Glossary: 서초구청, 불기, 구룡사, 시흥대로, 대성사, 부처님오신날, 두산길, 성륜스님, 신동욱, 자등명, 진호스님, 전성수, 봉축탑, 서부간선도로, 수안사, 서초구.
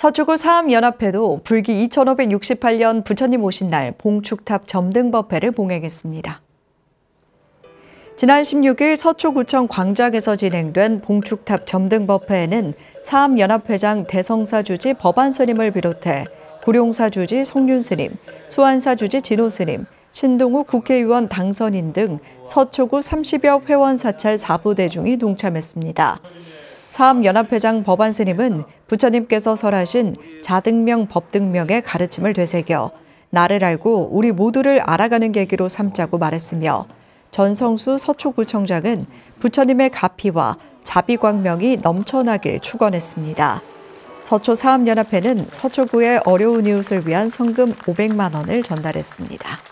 서초구 사암연합회도 불기 2568년 부처님 오신 날 봉축탑 점등법회를 봉행했습니다. 지난 16일 서초구청 광작에서 진행된 봉축탑 점등법회에는 사암연합회장 대성사 주지 법안스님을 비롯해 구룡사 주지 성륜스님, 수안사 주지 진호스님, 신동욱 국회의원 당선인 등 서초구 30여 회원 사찰 4부 대중이 동참했습니다. 사암연합회장 법안스님은 부처님께서 설하신 자등명 법등명의 가르침을 되새겨 나를 알고 우리 모두를 알아가는 계기로 삼자고 말했으며 전성수 서초구청장은 부처님의 가피와 자비광명이 넘쳐나길 축원했습니다. 서초사암연합회는 서초구의 어려운 이웃을 위한 성금 500만 원을 전달했습니다.